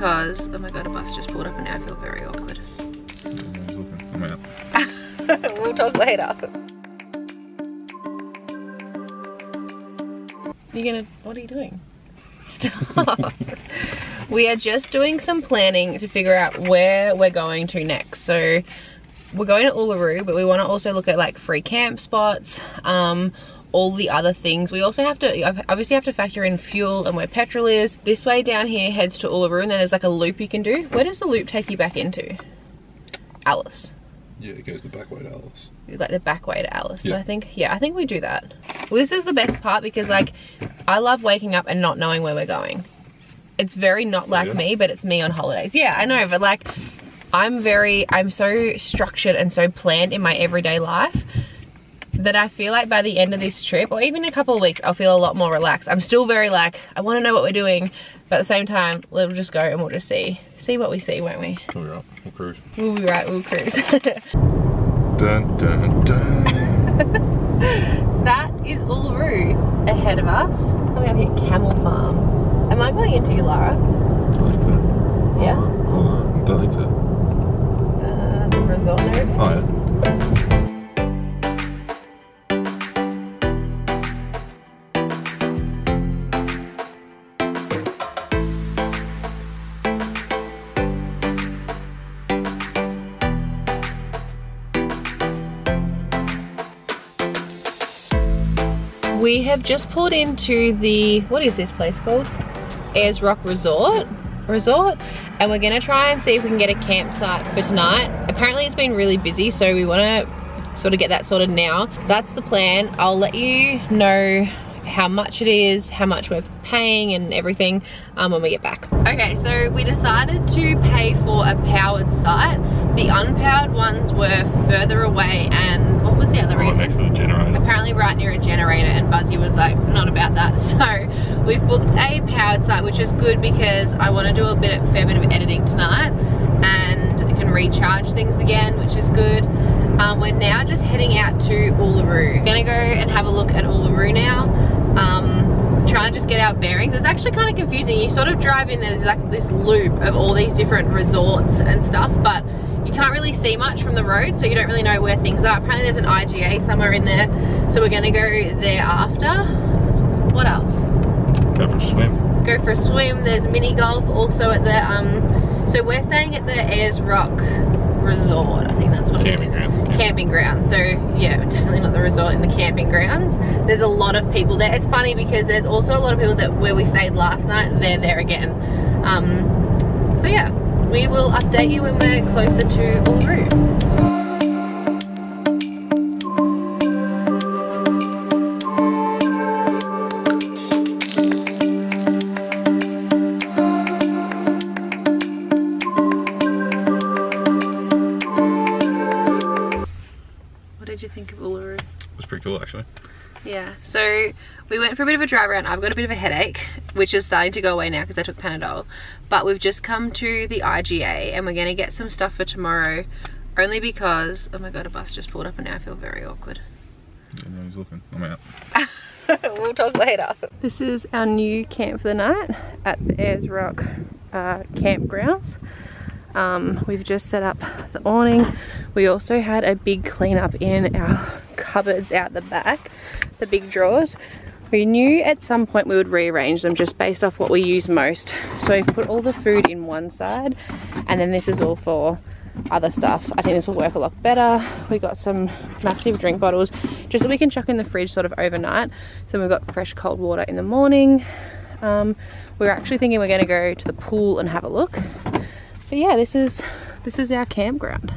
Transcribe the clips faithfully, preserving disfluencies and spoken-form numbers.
because, oh my god, a bus just pulled up and now I feel very awkward. I'm out. We'll talk later. You're gonna, what are you doing? Stop. We are just doing some planning to figure out where we're going to next. So we're going to Uluru, but we want to also look at like free camp spots, um, all the other things. We also have to obviously have to factor in fuel and where petrol is. This way down here heads to Uluru, and then there's like a loop you can do. Where does the loop take you back into? Alice. Yeah, it goes the back way to Alice. Like the back way to Alice. Yeah. So I think, yeah, I think we do that. Well, this is the best part because like, I love waking up and not knowing where we're going. It's very not like yeah. me, but it's me on holidays. Yeah, I know, but like, I'm very, I'm so structured and so planned in my everyday life that I feel like by the end of this trip, or even a couple of weeks, I'll feel a lot more relaxed. I'm still very like, I want to know what we're doing, but at the same time, we'll just go and we'll just see. See what we see, won't we? We'll be right, we'll cruise. We'll be right, we'll cruise. Dun, dun, dun. That is Uluru ahead of us. Coming up here, Camel Farm. Am I going into you, Lara? I like that. Yeah? I don't like that. Uh, the resort there. Oh, yeah. We have just pulled into the, what is this place called? Ayers Rock Resort, Resort? And we're gonna try and see if we can get a campsite for tonight. Apparently it's been really busy, so we wanna sort of get that sorted now. That's the plan. I'll let you know how much it is, how much we're paying and everything um, when we get back. Okay, so we decided to pay for a powered site. The unpowered ones were further away, and what was the other oh, reason? Next to the generator. Apparently right near a generator, and Budsy was like, not about that. So we've booked a powered site, which is good because I want to do a bit, a fair bit of editing tonight, and I can recharge things again, which is good. Um, we're now just heading out to Uluru. We're gonna go and have a look at Uluru now. Um, trying to just get our bearings. It's actually kind of confusing. You sort of drive in, there's like this loop of all these different resorts and stuff, but you can't really see much from the road, so you don't really know where things are. Apparently there's an I G A somewhere in there, so we're gonna go there after. What else? Go for a swim. Go for a swim. There's mini golf also at the, um, so we're staying at the Ayers Rock Resort, I think that's what it is. Camping grounds. So yeah, definitely not the resort, in the camping grounds. There's a lot of people there. It's funny because there's also a lot of people that where we stayed last night, they're there again. Um, so yeah, we will update you when we're closer to Uluru. Actually, yeah, so we went for a bit of a drive around. I've got a bit of a headache, which is starting to go away now because I took Panadol, but we've just come to the I G A and we're gonna get some stuff for tomorrow, only because, oh my god, a bus just pulled up and now I feel very awkward. Yeah, no, he's looking. I'm out. We'll talk later. This is our new camp for the night at the Ayers Rock uh, campgrounds. Um, we've just set up the awning. We also had a big clean up in our cupboards out the back, the big drawers. We knew at some point we would rearrange them just based off what we use most. So we've put all the food in one side, and then this is all for other stuff. I think this will work a lot better. We got some massive drink bottles just so we can chuck in the fridge sort of overnight. So we've got fresh cold water in the morning. Um, we were actually thinking we're going to go to the pool and have a look. But yeah, this is this is our campground.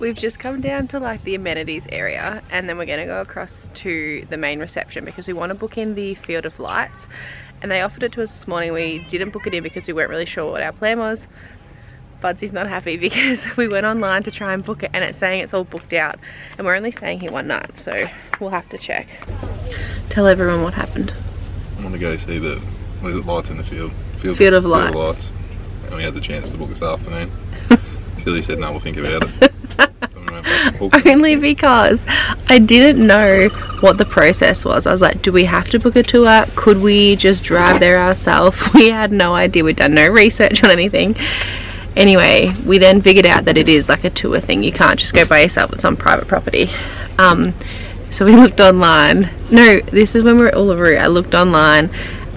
We've just come down to like the amenities area, and then we're gonna go across to the main reception because we want to book in the Field of Lights, and they offered it to us this morning. We didn't book it in because we weren't really sure what our plan was. Budsy's not happy because we went online to try and book it and it's saying it's all booked out, and we're only staying here one night, so we'll have to check. Tell everyone what happened. I want to go see the was it lights in the field. Field, field of, of lights. Field of lights. And we had the chance to book this afternoon. Silly said no, we'll think about it. only because I didn't know what the process was. I was like, do we have to book a tour? Could we just drive there ourselves? We had no idea. We'd done no research on anything. Anyway, we then figured out that it is like a tour thing. You can't just go by yourself. It's on private property. Um, so we looked online. No, this is when we were at Uluru. I looked online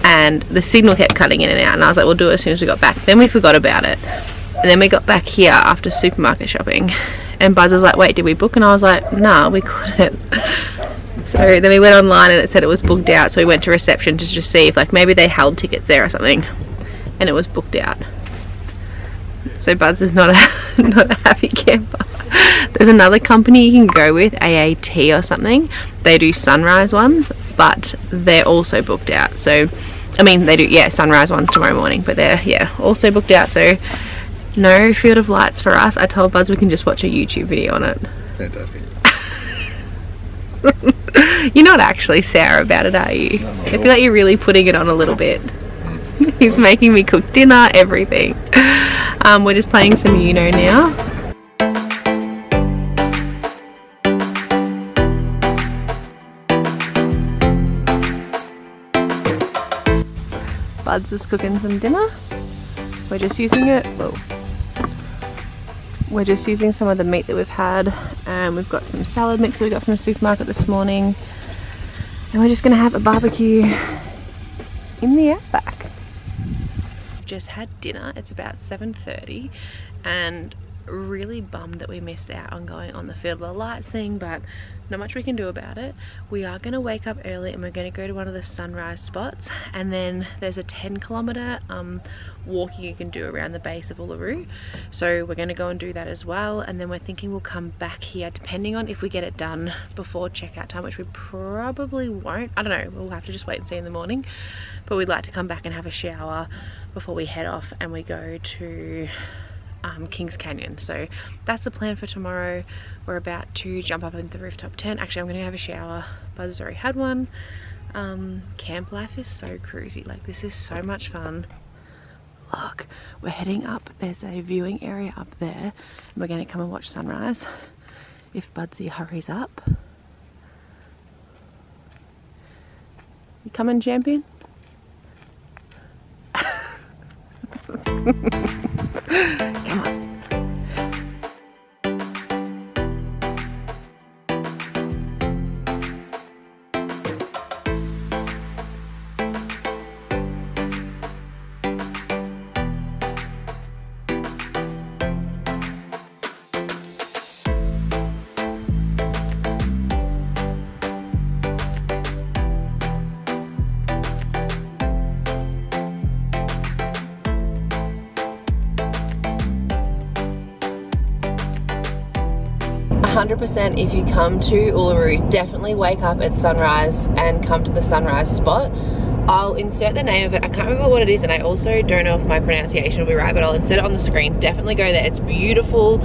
and the signal kept cutting in and out. And I was like, we'll do it as soon as we got back. Then we forgot about it. And then we got back here after supermarket shopping. And Buzz was like, wait, did we book? And I was like, nah, we couldn't. So then we went online and it said it was booked out. So we went to reception to just see if like maybe they held tickets there or something. And it was booked out. So Buzz is not a, not a happy camper. There's another company you can go with, A A T or something. They do sunrise ones, but they're also booked out. So, I mean, they do, yeah, sunrise ones tomorrow morning, but they're, yeah, also booked out. So no Field of Lights for us. I told Buzz we can just watch a YouTube video on it. Fantastic. You're not actually sour about it, are you? No, I feel like you're really putting it on a little bit. Mm. He's making me cook dinner, everything. Um, we're just playing some Uno now. Buds is cooking some dinner. We're just using it, well, we're just using some of the meat that we've had, and we've got some salad mix that we got from the supermarket this morning, and we're just gonna have a barbecue in the outback. Just had dinner, it's about seven thirty, and really bummed that we missed out on going on the Field of Lights thing, but not much we can do about it. We are going to wake up early and we're going to go to one of the sunrise spots, and then there's a ten kilometer um, walking you can do around the base of Uluru, so we're going to go and do that as well. And then we're thinking we'll come back here depending on if we get it done before checkout time, which we probably won't. I don't know, we'll have to just wait and see in the morning, but we'd like to come back and have a shower before we head off and we go to Um, Kings Canyon. So that's the plan for tomorrow. We're about to jump up into the rooftop tent. Actually, I'm gonna have a shower. Buzz has already had one. Um, camp life is so cruisy. Like, this is so much fun. Look, we're heading up. There's a viewing area up there and we're gonna come and watch sunrise if Budsy hurries up. You coming, champion? Come on. one hundred percent if you come to Uluru, definitely wake up at sunrise and come to the sunrise spot. I'll insert the name of it. I can't remember what it is, and I also don't know if my pronunciation will be right, but I'll insert it on the screen. Definitely go there. It's beautiful.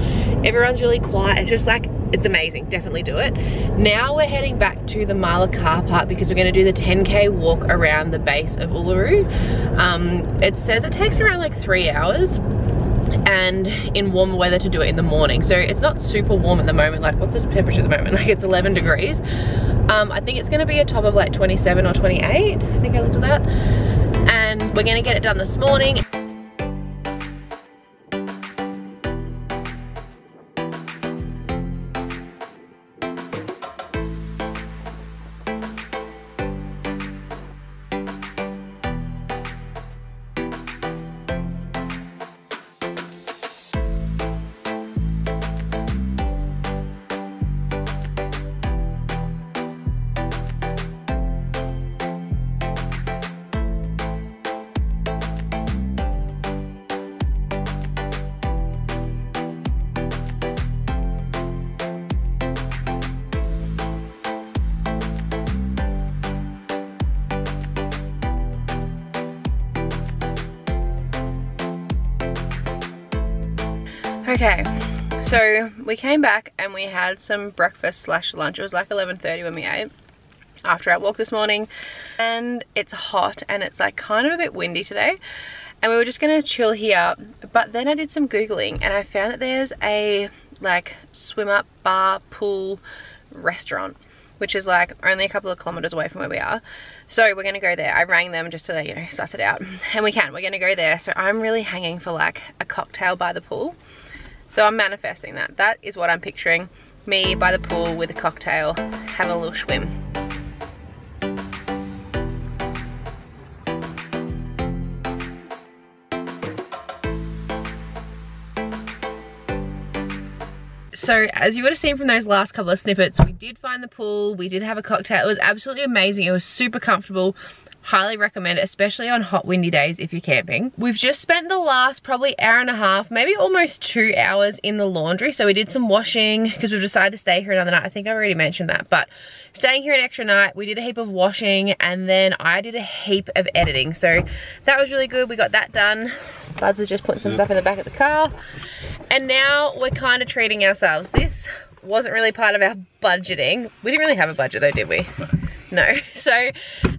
Everyone's really quiet. It's just like, it's amazing. Definitely do it. Now we're heading back to the Mala Car Park because we're going to do the ten K walk around the base of Uluru. Um, it says it takes around like three hours. And in warmer weather to do it in the morning. So it's not super warm at the moment. Like, what's the temperature at the moment? Like, it's eleven degrees. Um, I think it's gonna be a top of like twenty-seven or twenty-eight. I think I looked at that. And we're gonna get it done this morning. Okay, so we came back and we had some breakfast slash lunch. It was like eleven thirty when we ate after our walk this morning, and it's hot and it's like kind of a bit windy today, and we were just gonna chill here. But then I did some Googling and I found that there's a like swim up, bar, pool, restaurant, which is like only a couple of kilometers away from where we are. So we're gonna go there. I rang them just to, you know, suss it out, and we can, we're gonna go there. So I'm really hanging for like a cocktail by the pool. So I'm manifesting that. That is what I'm picturing, me by the pool with a cocktail, have a little swim. So as you would have seen from those last couple of snippets, we did find the pool, we did have a cocktail. It was absolutely amazing. It was super comfortable. Highly recommend it, especially on hot windy days if you're camping. We've just spent the last probably hour and a half, maybe almost two hours in the laundry. So we did some washing because we've decided to stay here another night. I think I already mentioned that, but staying here an extra night, we did a heap of washing, and then I did a heap of editing. So that was really good. We got that done. Buds has just put some stuff in the back of the car, and now we're kind of treating ourselves. This wasn't really part of our budgeting. We didn't really have a budget though, did we? No. So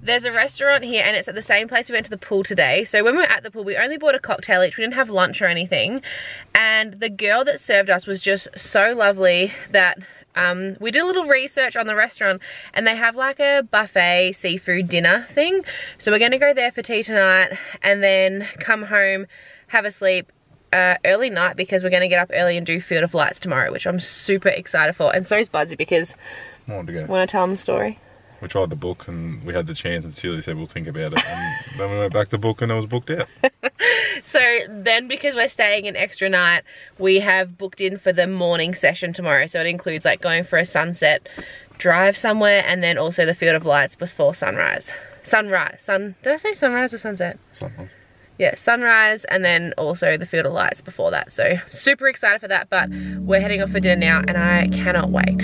there's a restaurant here, and it's at the same place we went to the pool today. So when we were at the pool, we only bought a cocktail each. We didn't have lunch or anything. And the girl that served us was just so lovely that um, we did a little research on the restaurant, and they have like a buffet seafood dinner thing. So we're gonna go there for tea tonight, and then come home, have a sleep, Uh, early night, because we're going to get up early and do Field of Lights tomorrow, which I'm super excited for. And so is Budsy, because I want to go. Want to tell him the story? We tried to book, and we had the chance, and Celia said we'll think about it, and then we went back to book and it was booked out. So then, because we're staying an extra night, we have booked in for the morning session tomorrow. So it includes like going for a sunset drive somewhere, and then also the Field of Lights before sunrise. Sunrise. Sun. Did I say sunrise or sunset? Sunrise. Yeah, sunrise, and then also the Field of Lights before that. So super excited for that, but we're heading off for dinner now, and I cannot wait.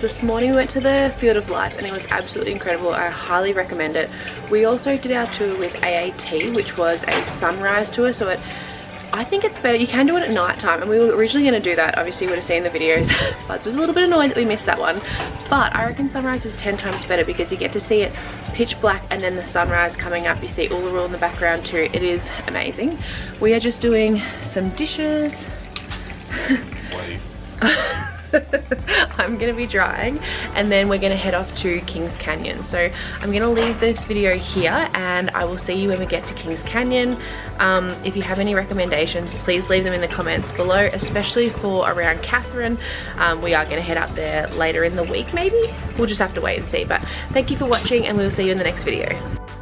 This morning we went to the Field of Light, and it was absolutely incredible. I highly recommend it. We also did our tour with A A T, which was a sunrise tour, so it I think it's better. You can do it at night time, and we were originally going to do that. Obviously you would have seen the videos, but it was a little bit annoyed that we missed that one. But I reckon sunrise is ten times better, because you get to see it pitch black, and then the sunrise coming up, you see Uluru in the background too. It is amazing. We are just doing some dishes. Wait. I'm gonna be drying, and then we're gonna head off to Kings Canyon. So I'm gonna leave this video here, and I will see you when we get to Kings Canyon. Um, if you have any recommendations, please leave them in the comments below, especially for around Katherine. Um, we are gonna head up there later in the week, maybe. We'll just have to wait and see. But thank you for watching, and we'll see you in the next video.